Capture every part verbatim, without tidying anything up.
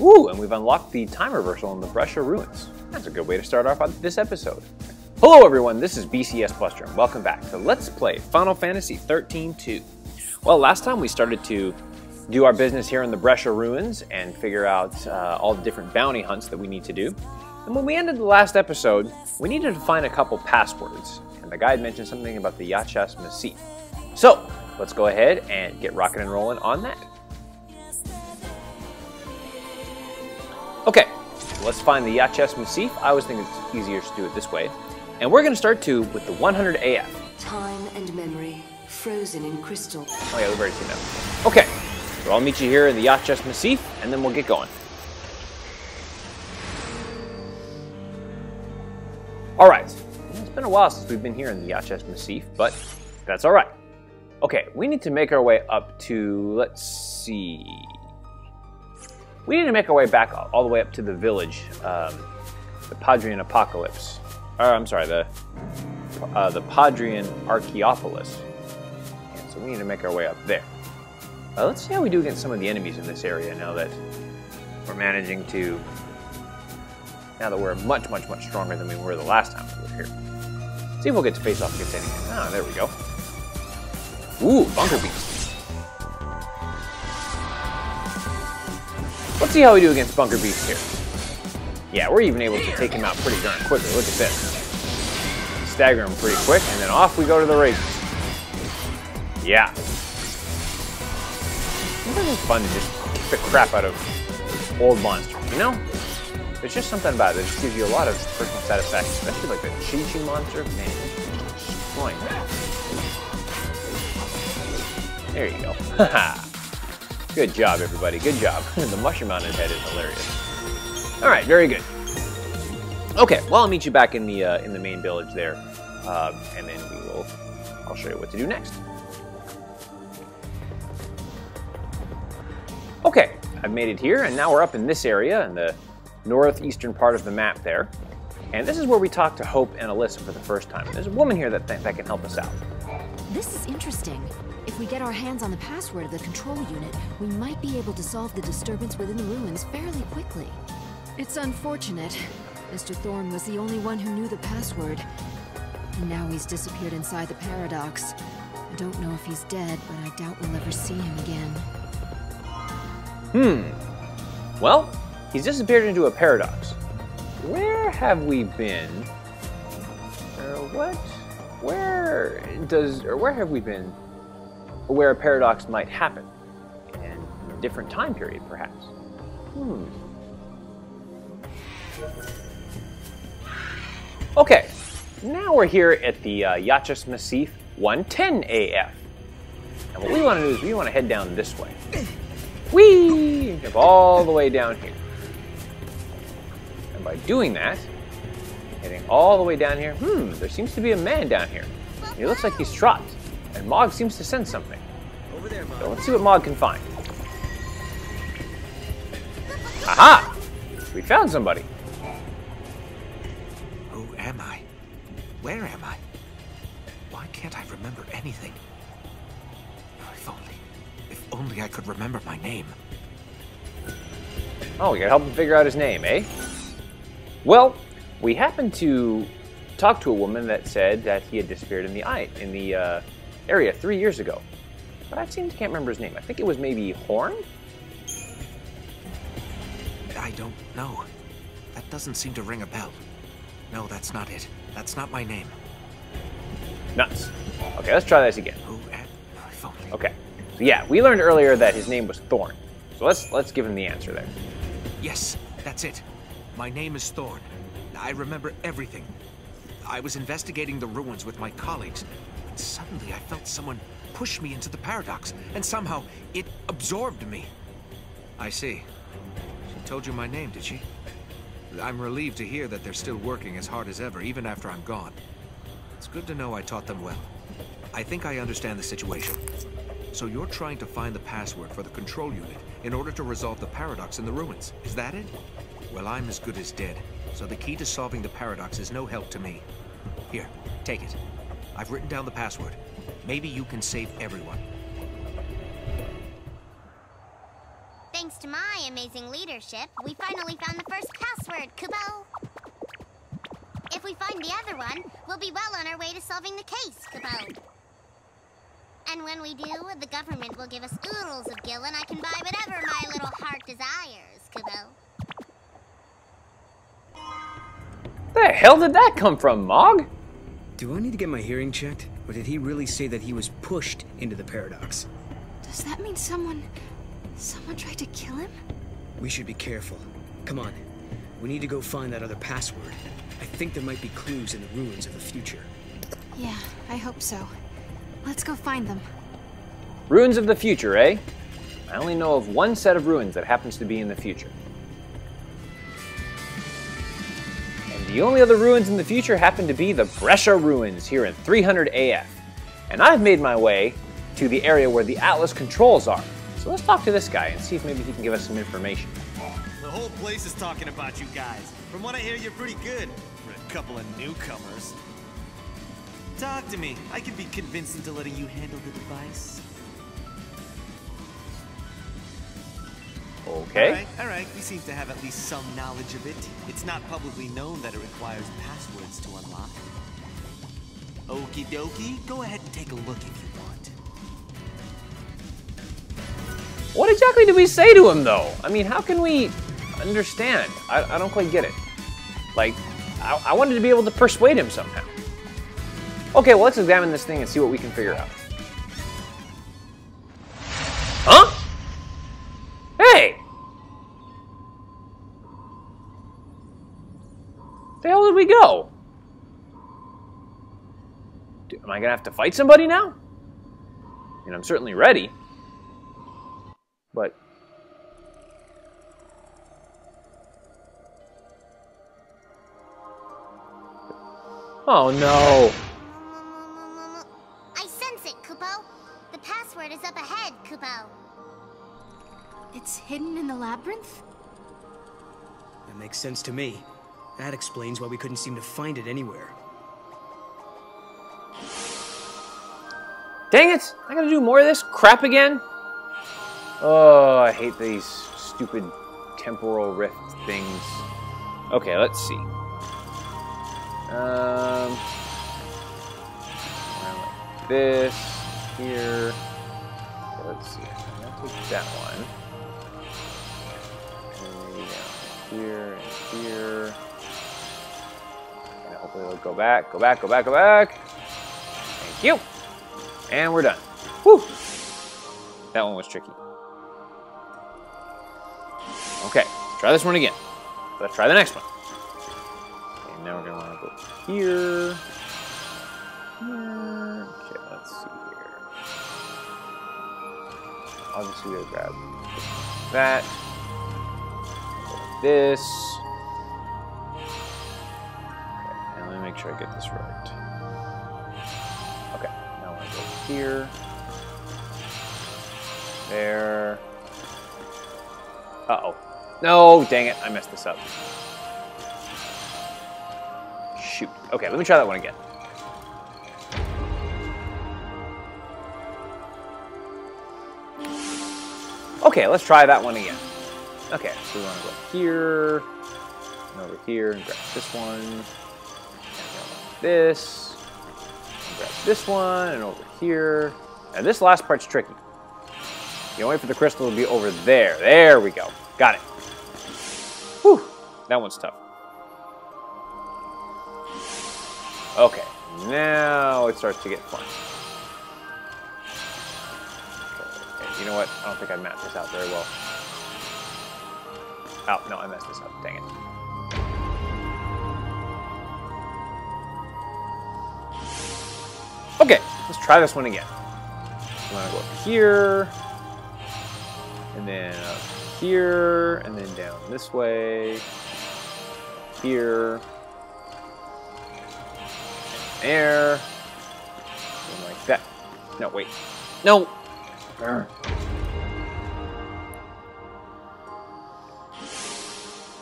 Ooh, and we've unlocked the time reversal in the Bresha Ruins. That's a good way to start off on this episode. Hello everyone, this is BCSBuster, and welcome back to Let's Play Final Fantasy thirteen two. Well, last time we started to do our business here in the Bresha Ruins and figure out uh, all the different bounty hunts that we need to do. And when we ended the last episode, we needed to find a couple passwords, and the guide mentioned something about the Yaschas Massif. So, let's go ahead and get rockin' and rollin' on that. Okay, let's find the Yaschas Massif. I always think it's easier to do it this way. And we're gonna start too with the one hundred A F. Time and memory frozen in crystal. Oh yeah, we've already seen that. Okay, so I'll meet you here in the Yaschas Massif, and then we'll get going. All right, it's been a while since we've been here in the Yaschas Massif, but that's all right. Okay, we need to make our way up to, let's see. We need to make our way back all the way up to the village, um, the Padrian Apocalypse. Or I'm sorry, the uh, the Padrian Archaeopolis. And so we need to make our way up there. Uh, let's see how we do against some of the enemies in this area now that we're managing to. Now that we're much, much, much stronger than we were the last time we were here. See if we'll get to face off against anything. Ah, there we go. Ooh, Bunker Beast. Let's see how we do against Bunker Beast here. Yeah, we're even able to take him out pretty darn quickly. Look at this. Stagger him pretty quick, and then off we go to the races. Yeah. Sometimes it's fun to just kick the crap out of old monsters, you know? There's just something about it that just gives you a lot of personal satisfaction, especially like the Chi-Chi monster. Man, it's destroying that. There you go. Haha. Good job, everybody. Good job. The mushroom on his head is hilarious. All right, very good. Okay, well, I'll meet you back in the uh, in the main village there, uh, and then we will. I'll show you what to do next. Okay, I've made it here, and now we're up in this area in the northeastern part of the map there, and this is where we talked to Hope and Alyssa for the first time. There's a woman here that th that can help us out. This is interesting. If we get our hands on the password of the control unit, we might be able to solve the disturbance within the ruins fairly quickly. It's unfortunate. Mister Thorne was the only one who knew the password. And now he's disappeared inside the paradox. I don't know if he's dead, but I doubt we'll ever see him again. Hmm. Well, he's disappeared into a paradox. Where have we been? Or what? Where does, or where have we been? Where a paradox might happen, and a different time period, perhaps. Hmm. Okay, now we're here at the uh, Yaschas Massif one ten A F, and what we want to do is we want to head down this way. Whee! Jump all the way down here, and by doing that, heading all the way down here. Hmm. There seems to be a man down here. He looks like he's trapped. And Mog seems to sense something. Over there, Mog. So let's see what Mog can find. Aha! We found somebody. Who am I? Where am I? Why can't I remember anything? If only, if only I could remember my name. Oh, we gotta help him figure out his name, eh? Well, we happened to talk to a woman that said that he had disappeared in the eye, in the. Uh, area three years ago, but I seem to can't remember his name. I think it was maybe Horn? I don't know. That doesn't seem to ring a bell. No, that's not it. That's not my name. Nuts. Okay, let's try this again. Who am I? Okay. So yeah, we learned earlier that his name was Thorne. So let's let's give him the answer there. Yes, that's it. My name is Thorne. I remember everything. I was investigating the ruins with my colleagues. Suddenly, I felt someone push me into the paradox, and somehow it absorbed me. I see. She told you my name, did she? I'm relieved to hear that they're still working as hard as ever, even after I'm gone. It's good to know I taught them well. I think I understand the situation. So you're trying to find the password for the control unit in order to resolve the paradox in the ruins. Is that it? Well, I'm as good as dead, so the key to solving the paradox is no help to me. Here, take it. I've written down the password. Maybe you can save everyone. Thanks to my amazing leadership, we finally found the first password, Kupo. If we find the other one, we'll be well on our way to solving the case, Kupo. And when we do, the government will give us oodles of gil and I can buy whatever my little heart desires, Kupo. Where the hell did that come from, Mog? Do I need to get my hearing checked? Or did he really say that he was pushed into the paradox? Does that mean someone... someone tried to kill him? We should be careful. Come on. We need to go find that other password. I think there might be clues in the ruins of the future. Yeah, I hope so. Let's go find them. Ruins of the future, eh? I only know of one set of ruins that happens to be in the future. And the only other ruins in the future happen to be the Bresha Ruins here in three hundred A F. And I've made my way to the area where the Atlas controls are. So let's talk to this guy and see if maybe he can give us some information. The whole place is talking about you guys. From what I hear, you're pretty good for a couple of newcomers. Talk to me. I can be convinced into letting you handle the device. Okay. All right, all right. You seem to have at least some knowledge of it. It's not publicly known that it requires passwords to unlock. Okie dokie. Go ahead and take a look if you want. What exactly do we say to him, though? I mean, how can we understand? I, I don't quite get it. Like, I, I wanted to be able to persuade him somehow. Okay, well, let's examine this thing and see what we can figure out. Huh? Hey! Where the hell did we go? Dude, am I gonna have to fight somebody now? I mean, I'm certainly ready. But... oh, no. Is up ahead, Kupo. It's hidden in the labyrinth? That makes sense to me. That explains why we couldn't seem to find it anywhere. Dang it! I gotta do more of this crap again? Oh, I hate these stupid temporal rift things. Okay, let's see. Um... Like this, here... let's see, I'm going to take that one, and then down here, and here, and hopefully it'll go back, go back, go back, go back, thank you, and we're done. Whew, that one was tricky. Okay, let's try this one again, let's try the next one, okay, now we're going to want to go here, here, okay, let's see here. Obviously, we're gonna grab that, this. Okay, now let me make sure I get this right. Okay, now I'm gonna go here, there. Uh-oh. No, dang it, I messed this up. Shoot. Okay, let me try that one again. Okay, let's try that one again. Okay, so we want to go here, and over here, and grab this one, and grab this, and grab this one, and over here. Now this last part's tricky. You know, wait for the crystal to be over there. There we go. Got it. Whew, that one's tough. Okay, now it starts to get fun. You know what? I don't think I mapped this out very well. Oh, no, I messed this up. Dang it. Okay, let's try this one again. I'm gonna go up here, and then up here, and then down this way, here, and there, and like that. No, wait. No!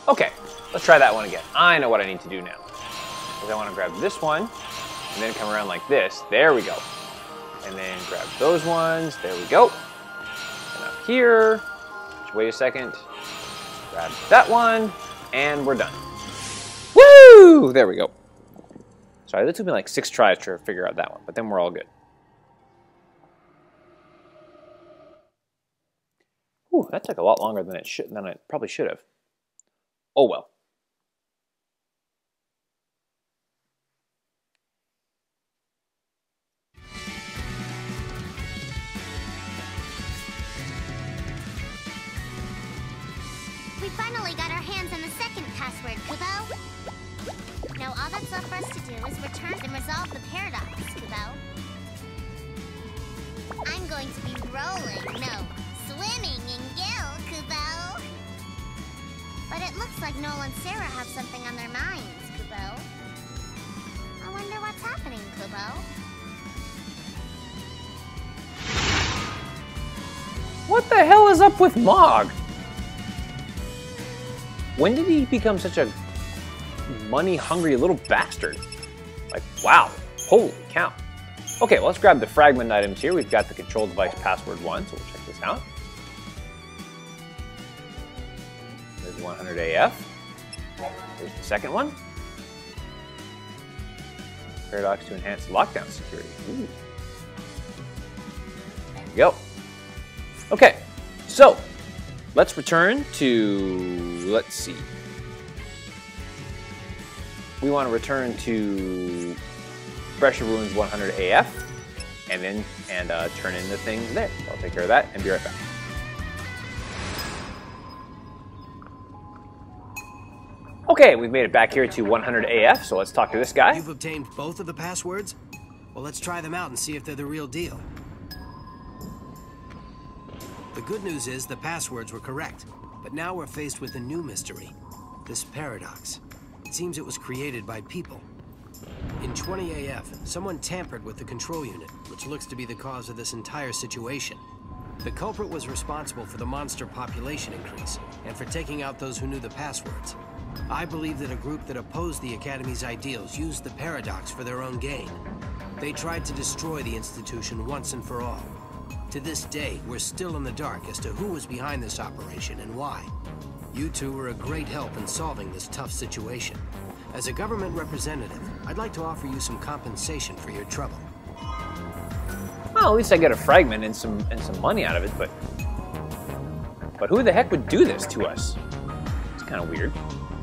Okay, let's try that one again. I know what I need to do now. Because I want to grab this one, and then come around like this. There we go. And then grab those ones. There we go. And up here. Which Wait a second. Grab that one, and we're done. Woo! There we go. Sorry, that took me like six tries to figure out that one, but then we're all good. Ooh, that took a lot longer than it should, than it probably should have. Oh well. We finally got our hands on the second password, Kupo. Now all that's left for us to do is return and resolve the paradox, Kupo. I'm going to be rolling, no, swimming in gill, Kupo. But it looks like Noel and Sarah have something on their minds, Kupo. I wonder what's happening, Kupo. What the hell is up with Mog? When did he become such a money-hungry little bastard? Like, wow. Holy cow. Okay, well, let's grab the fragment items here. We've got the control device password one, so we'll check this out. There's one hundred A F. There's the second one. Paradox to enhance lockdown security. Ooh. There we go. Okay, so let's return to... Let's see. We want to return to Bresha Ruins one hundred A F, and then and uh, turn in the things there. So I'll take care of that and be right back. Okay, we've made it back here to one hundred A F. So let's talk to this guy. You've obtained both of the passwords. Well, let's try them out and see if they're the real deal. The good news is the passwords were correct. But now we're faced with a new mystery, this paradox. It seems it was created by people. In twenty A F, someone tampered with the control unit, which looks to be the cause of this entire situation. The culprit was responsible for the monster population increase and for taking out those who knew the passwords. I believe that a group that opposed the Academy's ideals used the paradox for their own gain. They tried to destroy the institution once and for all. To this day, we're still in the dark as to who was behind this operation and why. You two were a great help in solving this tough situation. As a government representative, I'd like to offer you some compensation for your trouble. Well, at least I get a fragment and some and some money out of it, but... But who the heck would do this to us? It's kind of weird.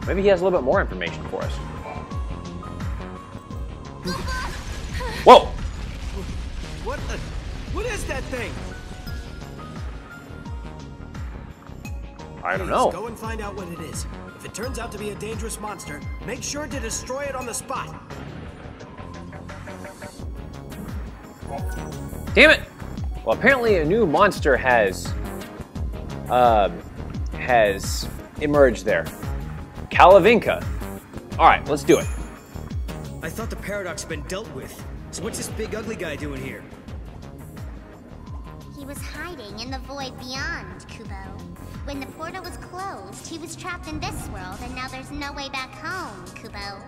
Maybe he has a little bit more information for us. Whoa! What the... What is that thing? I don't know. Please go and find out what it is. If it turns out to be a dangerous monster, make sure to destroy it on the spot. Damn it! Well, apparently a new monster has uh, has emerged there. Kalavinka. All right, let's do it. I thought the paradox had been dealt with. So what's this big ugly guy doing here? He was hiding in the void beyond, Kupo. When the portal was closed, he was trapped in this world, and now there's no way back home, Kupo.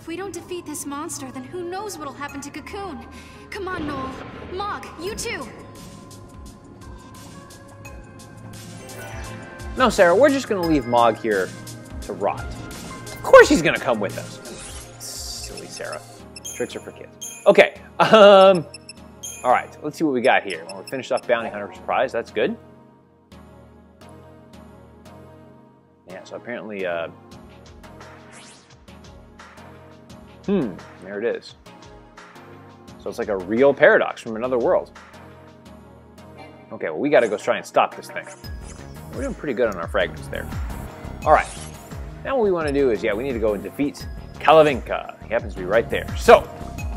If we don't defeat this monster, then who knows what'll happen to Cocoon? Come on, Noel. Mog, you too! No, Sarah, we're just gonna leave Mog here to rot. Of course he's gonna come with us. Silly Sarah. Tricks are for kids. Okay, um... all right, let's see what we got here. Well, we finished off Bounty Hunter's Prize. That's good. Yeah, so apparently... Uh... Hmm, there it is. So it's like a real paradox from another world. Okay, well, we got to go try and stop this thing. We're doing pretty good on our fragments there. All right. Now what we want to do is, yeah, we need to go and defeat Kalavinka. He happens to be right there. So...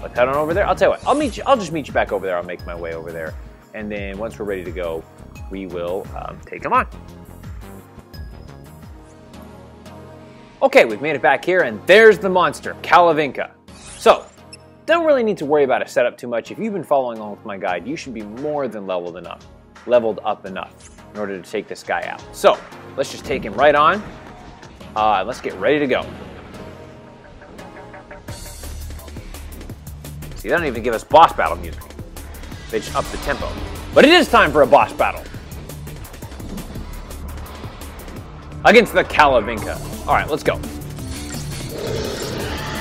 let's head on over there. I'll tell you what, I'll meet you, I'll just meet you back over there. I'll make my way over there. And then once we're ready to go, we will um, take them on. Okay, we've made it back here, and there's the monster, Kalavinka. So, don't really need to worry about a setup too much. If you've been following along with my guide, you should be more than leveled enough, leveled up enough in order to take this guy out. So, let's just take him right on. Uh, let's get ready to go. They don't even give us boss battle music. They just up the tempo. But it is time for a boss battle. against the Kalavinka. Alright, let's go.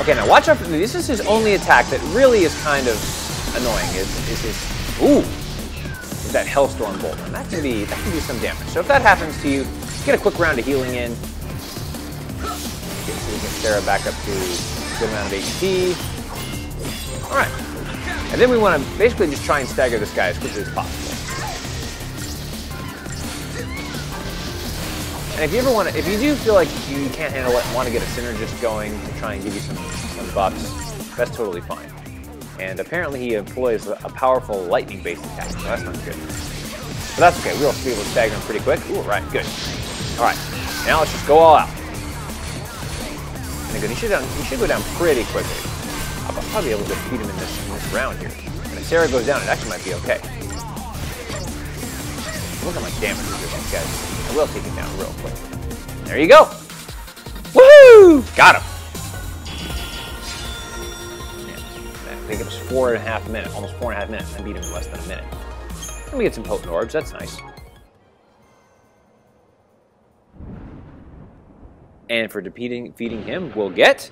Okay, now watch out for this. Is his only attack that really is kind of annoying. Is, is his. Ooh! Is that Hellstorm Bolt. And that can, be, that can do some damage. So if that happens to you, get a quick round of healing in. Okay, so we can Sarah back up to a good amount of H P. Alright. And then we want to basically just try and stagger this guy as quickly as possible. And if you ever want to, if you do feel like you can't handle it, want to get a synergist going to try and give you some, some buffs, that's totally fine. And apparently he employs a powerful lightning-based attack, so that's not good. But that's okay, we'll be able to stagger him pretty quick. Ooh, right, good. All right, now let's just go all out. And again, he should, he should go down pretty quickly. I'll probably be able to defeat him in this, in this round here. And if Sarah goes down, it actually might be okay. Look at my damage with these guys. I will take it down real quick. There you go. Woohoo! Got him. I think it was four and a half minutes, almost four and a half minutes. I beat him in less than a minute. Let me get some potent orbs. That's nice. And for defeating, defeating him, we'll get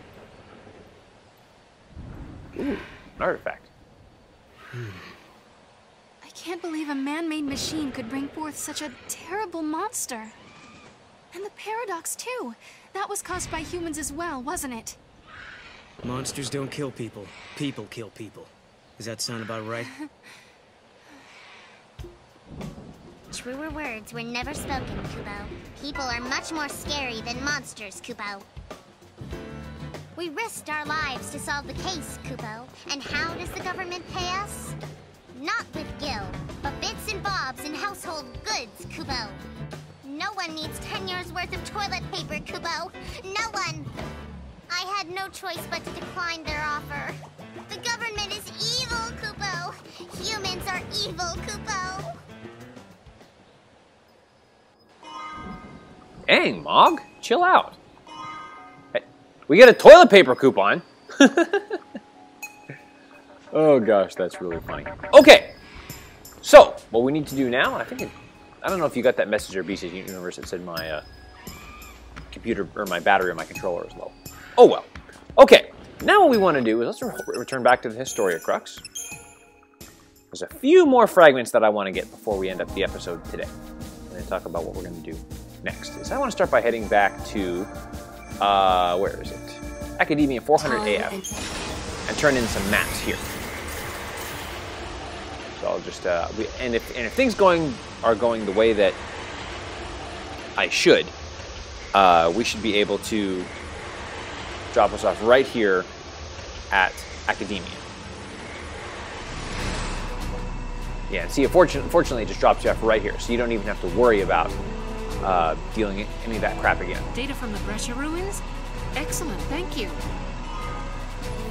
ooh, an artifact. I can't believe a man-made machine could bring forth such a terrible monster. And the paradox, too. That was caused by humans as well, wasn't it? Monsters don't kill people. People kill people. Does that sound about right? Truer words were never spoken, Kupo. People are much more scary than monsters, Kupo. We risked our lives to solve the case, Kupo. And how does the government pay us? Not with Gil, but bits and bobs and household goods, Kupo. No one needs ten years worth of toilet paper, Kupo. No one. I had no choice but to decline their offer. The government is evil, Kupo. Humans are evil, Kupo. Dang, Mog, chill out. Hey, we get a toilet paper coupon. Oh gosh, that's really funny. Okay, so what we need to do now, I think, it, I don't know if you got that message or B C S Universe that said my uh, computer or my battery or my controller is low. Oh well. Okay, now what we want to do is let's re return back to the Historia Crux. There's a few more fragments that I want to get before we end up the episode today, and then talk about what we're going to do next. Is I want to start by heading back to uh, where is it? Academia one hundred A F, and turn in some maps here. So I'll just, uh, we, and, if, and if things going are going the way that I should, uh, we should be able to drop us off right here at Academia. Yeah, and see, fortunately, unfortunately, it just drops you off right here, so you don't even have to worry about uh, dealing any of that crap again. Data from the Bresha Ruins? Excellent, thank you.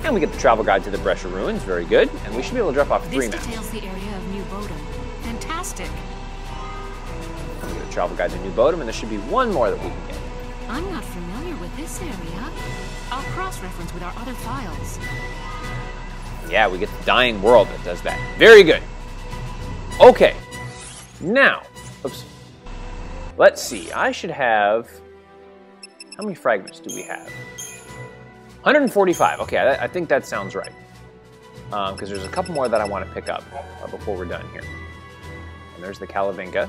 And we get the travel guide to the Bresha Ruins, very good. And we should be able to drop off three maps. This details the area of New Bodhum. Fantastic. We get a travel guide to New Bodhum, and there should be one more that we can get. I'm not familiar with this area. I'll cross-reference with our other files. Yeah, we get the Dying World that does that. Very good. Okay. Now, oops. Let's see. I should have. How many fragments do we have? one hundred forty-five, okay, I, I think that sounds right. Um, because there's a couple more that I want to pick up uh, before we're done here. And there's the Kalavinka.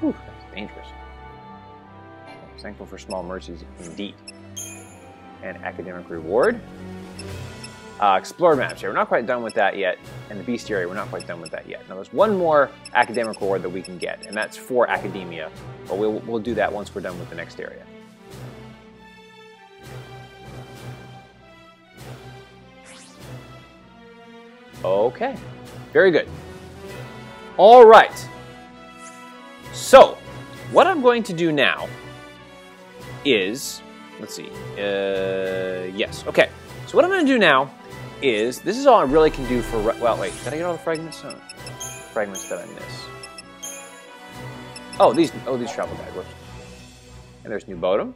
Whew, that's dangerous. I'm thankful for small mercies indeed. And academic reward. Uh, explore maps here, we're not quite done with that yet. And the beast area, we're not quite done with that yet. Now there's one more academic reward that we can get, and that's for Academia. But we'll, we'll do that once we're done with the next area. Okay, very good. All right. So, what I'm going to do now is, let's see, uh, yes, okay. So what I'm gonna do now is, this is all I really can do for, well, wait, did I get all the fragments? Oh, fragments that I miss. Oh, these, oh, these travel guide works. And there's New Bodhum.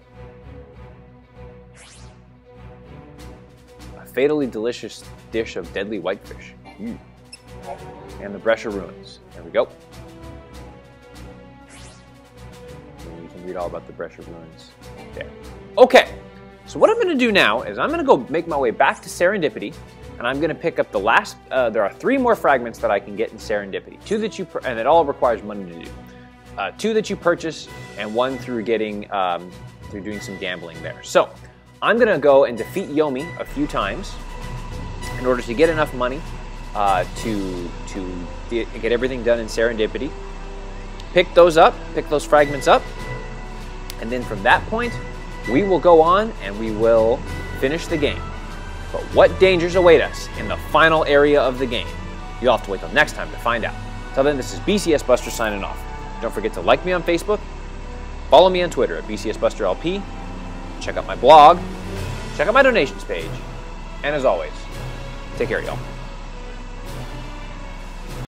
A fatally delicious dish of deadly whitefish. Mm. And the Bresha Ruins. There we go. can read all about the Bresha Ruins there. Okay, so what I'm going to do now is I'm going to go make my way back to Serendipity, and I'm going to pick up the last, uh, there are three more fragments that I can get in Serendipity. Two that you, and it all requires money to do. Uh, two that you purchase, and one through getting, um, through doing some gambling there. So, I'm going to go and defeat Yomi a few times in order to get enough money uh, to, to get everything done in Serendipity. Pick those up, pick those fragments up, and then from that point, we will go on and we will finish the game. But what dangers await us in the final area of the game? You'll have to wait till next time to find out. Till then, this is BCSBuster signing off. Don't forget to like me on Facebook, follow me on Twitter at B C S Buster L P, check out my blog, check out my donations page, and as always, take care, y'all.